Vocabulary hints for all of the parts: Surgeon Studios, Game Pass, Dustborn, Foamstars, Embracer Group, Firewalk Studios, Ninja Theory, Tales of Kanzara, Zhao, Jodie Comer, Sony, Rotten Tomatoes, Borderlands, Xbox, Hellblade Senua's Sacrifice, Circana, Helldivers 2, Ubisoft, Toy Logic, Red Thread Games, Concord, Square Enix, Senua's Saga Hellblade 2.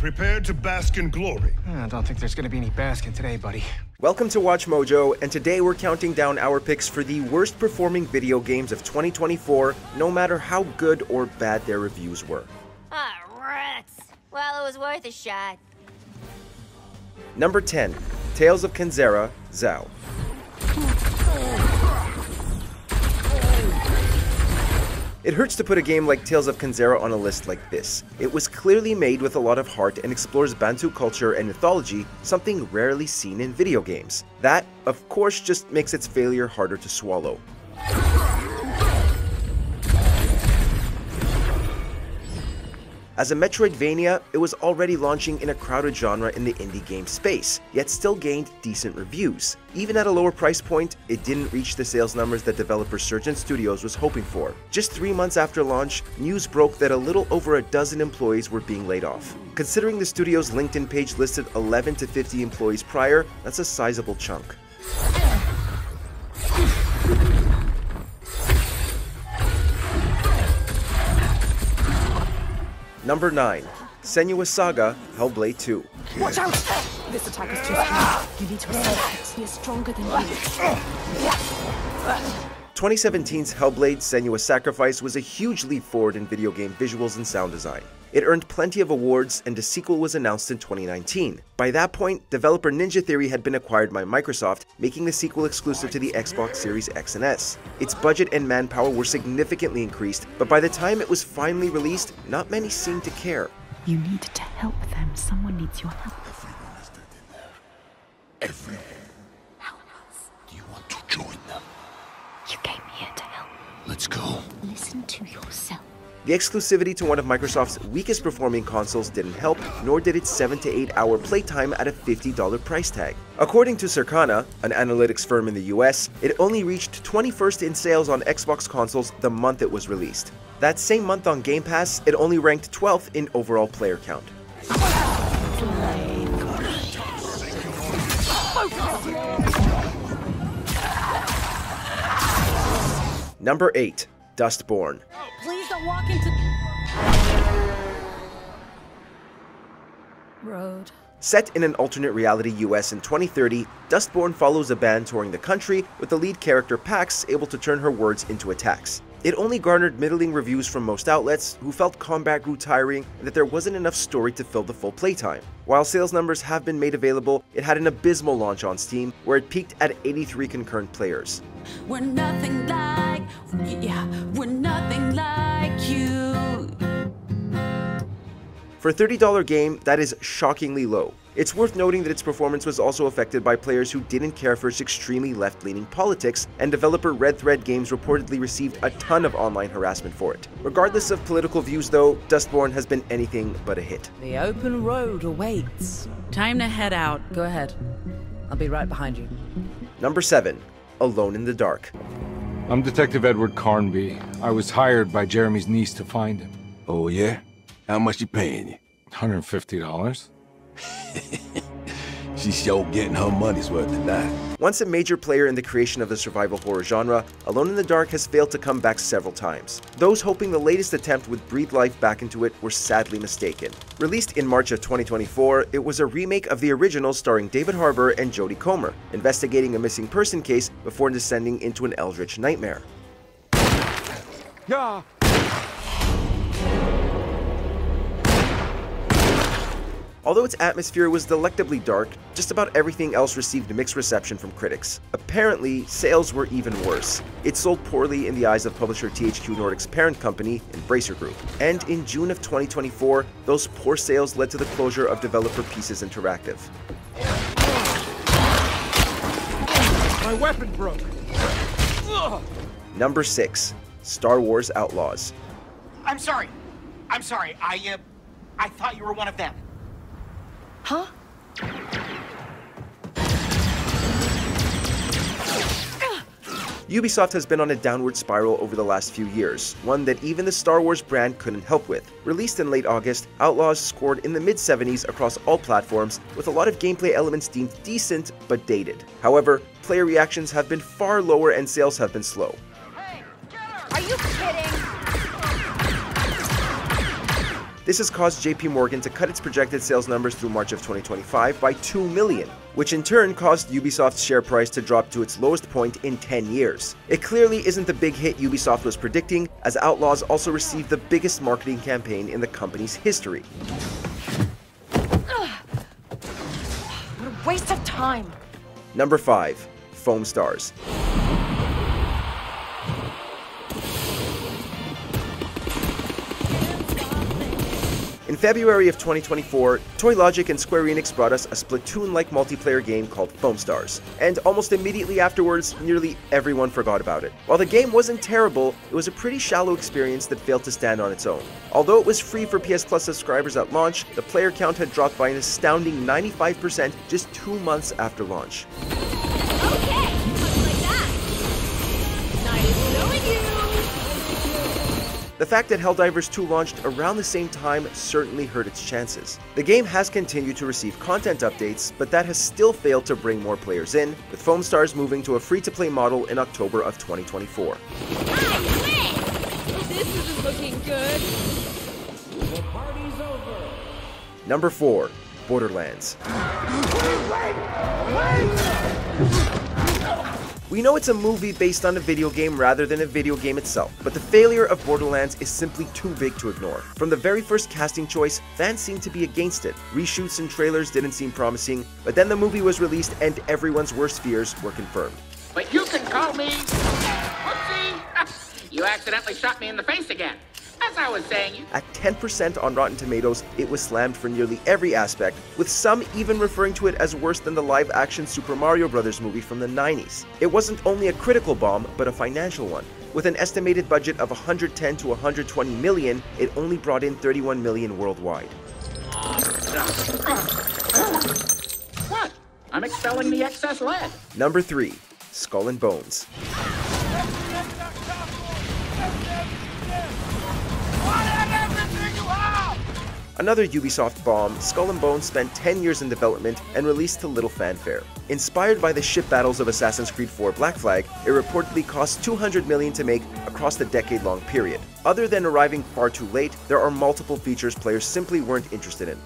and prepared to bask in glory. I don't think there's going to be any basking today, buddy. Welcome to WatchMojo, and today we're counting down our picks for the worst performing video games of 2024, no matter how good or bad their reviews were. Ah, rats. Well, it was worth a shot. Number 10, Tales of Kanzara, Zhao. It hurts to put a game like Tales of Kanzara on a list like this. It was clearly made with a lot of heart and explores Bantu culture and mythology, something rarely seen in video games. That, of course, just makes its failure harder to swallow. As a Metroidvania, it was already launching in a crowded genre in the indie game space, yet still gained decent reviews. Even at a lower price point, it didn't reach the sales numbers that developer Surgeon Studios was hoping for. Just 3 months after launch, news broke that a little over a dozen employees were being laid off. Considering the studio's LinkedIn page listed 11 to 50 employees prior, that's a sizable chunk. Number 9, Senua's Saga Hellblade 2. Watch out! This attack is too strong. You need to accept it. He is stronger than you. 2017's Hellblade Senua's Sacrifice was a huge leap forward in video game visuals and sound design. It earned plenty of awards, and a sequel was announced in 2019. By that point, developer Ninja Theory had been acquired by Microsoft, making the sequel exclusive to the Xbox Series X and S. Its budget and manpower were significantly increased, but by the time it was finally released, not many seemed to care. You need to help them. Someone needs your help. Everyone is dead in there. Everyone. Help us. Do you want to join them? You came here to help. Let's go. Listen to yourself. The exclusivity to one of Microsoft's weakest performing consoles didn't help, nor did its 7 to 8 hour playtime at a $50 price tag. According to Circana, an analytics firm in the US, it only reached 21st in sales on Xbox consoles the month it was released. That same month on Game Pass, it only ranked 12th in overall player count. Number 8, Dustborn. Please don't walk into Road. Set in an alternate reality US in 2030, Dustborn follows a band touring the country, with the lead character Pax able to turn her words into attacks. It only garnered middling reviews from most outlets, who felt combat grew tiring and that there wasn't enough story to fill the full playtime. While sales numbers have been made available, it had an abysmal launch on Steam, where it peaked at 83 concurrent players. We're nothing like, yeah, we're nothing like you. For a $30 game, that is shockingly low. It's worth noting that its performance was also affected by players who didn't care for its extremely left-leaning politics, and developer Red Thread Games reportedly received a ton of online harassment for it. Regardless of political views though, Dustborn has been anything but a hit. The open road awaits. Time to head out. Go ahead. I'll be right behind you. Number 7. Alone in the Dark. I'm Detective Edward Carnby. I was hired by Jeremy's niece to find him. Oh yeah? How much you paying you? $150. She's sure getting her money's worth tonight. Once a major player in the creation of the survival horror genre, Alone in the Dark has failed to come back several times. Those hoping the latest attempt would breathe life back into it were sadly mistaken. Released in March of 2024, it was a remake of the original starring David Harbour and Jodie Comer, investigating a missing person case before descending into an eldritch nightmare. Ah. Although its atmosphere was delectably dark, just about everything else received mixed reception from critics. Apparently, sales were even worse. It sold poorly in the eyes of publisher THQ Nordic's parent company, Embracer Group. And in June of 2024, those poor sales led to the closure of developer Pieces Interactive. My weapon broke. Number 6, Star Wars Outlaws. I'm sorry. I thought you were one of them. Huh? Ubisoft has been on a downward spiral over the last few years, one that even the Star Wars brand couldn't help with. Released in late August, Outlaws scored in the mid-70s across all platforms, with a lot of gameplay elements deemed decent but dated. However, player reactions have been far lower and sales have been slow. Hey, get her! Are you kidding? This has caused JP Morgan to cut its projected sales numbers through March of 2025 by 2 million, which in turn caused Ubisoft's share price to drop to its lowest point in 10 years. It clearly isn't the big hit Ubisoft was predicting, as Outlaws also received the biggest marketing campaign in the company's history. What a waste of time! Number 5. Foamstars. In February of 2024, Toy Logic and Square Enix brought us a Splatoon-like multiplayer game called Foamstars, and almost immediately afterwards, nearly everyone forgot about it. While the game wasn't terrible, it was a pretty shallow experience that failed to stand on its own. Although it was free for PS Plus subscribers at launch, the player count had dropped by an astounding 95% just 2 months after launch. The fact that Helldivers 2 launched around the same time certainly hurt its chances. The game has continued to receive content updates, but that has still failed to bring more players in, with Foamstars moving to a free-to-play model in October of 2024. This isn't looking good. The party's over. Number 4. Borderlands. Wait! We know it's a movie based on a video game rather than a video game itself, but the failure of Borderlands is simply too big to ignore. From the very first casting choice, fans seemed to be against it. Reshoots and trailers didn't seem promising, but then the movie was released and everyone's worst fears were confirmed. But you can call me... Whoopsie! You accidentally shot me in the face again. As I was saying, at 10% on Rotten Tomatoes, it was slammed for nearly every aspect, with some even referring to it as worse than the live-action Super Mario Bros. Movie from the 90s. It wasn't only a critical bomb, but a financial one. With an estimated budget of 110 to 120 million, it only brought in 31 million worldwide. What? I'm expelling the excess lead. Number 3. Skull and Bones. Another Ubisoft bomb, Skull and Bones spent 10 years in development and released to little fanfare. Inspired by the ship battles of Assassin's Creed 4 Black Flag, it reportedly cost $200 million to make across the decade-long period. Other than arriving far too late, there are multiple features players simply weren't interested in.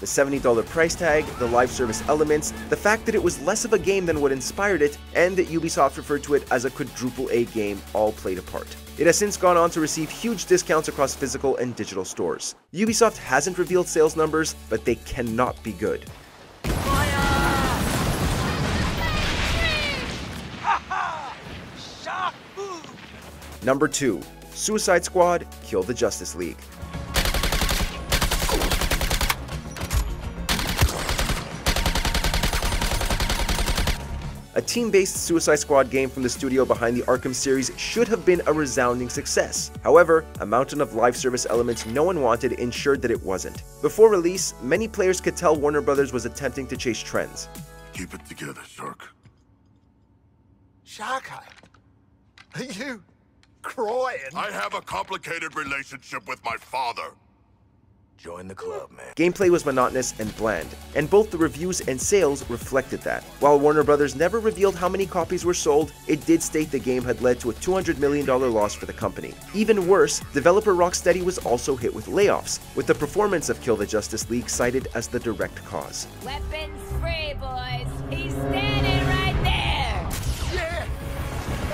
The $70 price tag, the live service elements, the fact that it was less of a game than what inspired it, and that Ubisoft referred to it as a quadruple A game all played a part. It has since gone on to receive huge discounts across physical and digital stores. Ubisoft hasn't revealed sales numbers, but they cannot be good. Number 2. Suicide Squad: Kill the Justice League. A team-based Suicide Squad game from the studio behind the Arkham series should have been a resounding success. However, a mountain of live service elements no one wanted ensured that it wasn't. Before release, many players could tell Warner Brothers was attempting to chase trends. Keep it together, Shark. Shark, are you crying? I have a complicated relationship with my father. Join the club, man. Gameplay was monotonous and bland, and both the reviews and sales reflected that. While Warner Brothers never revealed how many copies were sold, it did state the game had led to a $200 million loss for the company. Even worse, developer Rocksteady was also hit with layoffs, with the performance of Kill the Justice League cited as the direct cause. Weapons free, boys. He's standing right there. Yeah,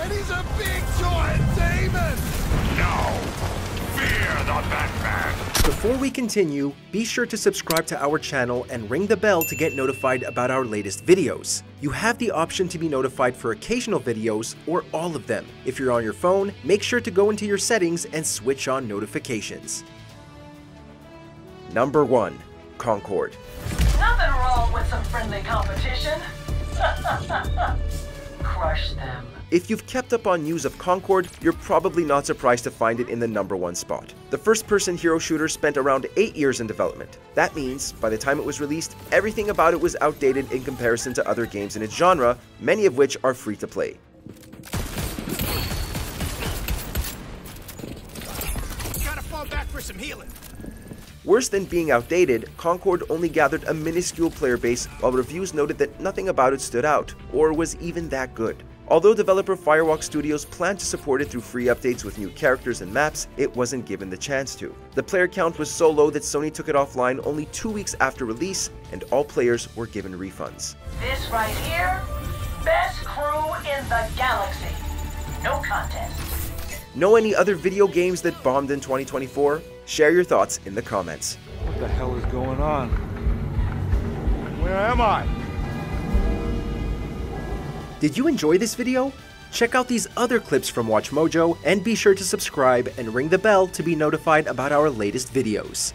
and he's a big giant demon. No. Before we continue, be sure to subscribe to our channel and ring the bell to get notified about our latest videos. You have the option to be notified for occasional videos or all of them. If you're on your phone, make sure to go into your settings and switch on notifications. Number 1. Concord. Nothing wrong with some friendly competition. Crush them. If you've kept up on news of Concord, you're probably not surprised to find it in the number 1 spot. The first-person hero shooter spent around 8 years in development. That means, by the time it was released, everything about it was outdated in comparison to other games in its genre, many of which are free-to-play. Gotta fall back for some healing. Worse than being outdated, Concord only gathered a minuscule player base, while reviews noted that nothing about it stood out, or was even that good. Although developer Firewalk Studios planned to support it through free updates with new characters and maps, it wasn't given the chance to. The player count was so low that Sony took it offline only 2 weeks after release, and all players were given refunds. This right here, best crew in the galaxy. No contest. Know any other video games that bombed in 2024? Share your thoughts in the comments. What the hell is going on? Where am I? Did you enjoy this video? Check out these other clips from WatchMojo and be sure to subscribe and ring the bell to be notified about our latest videos.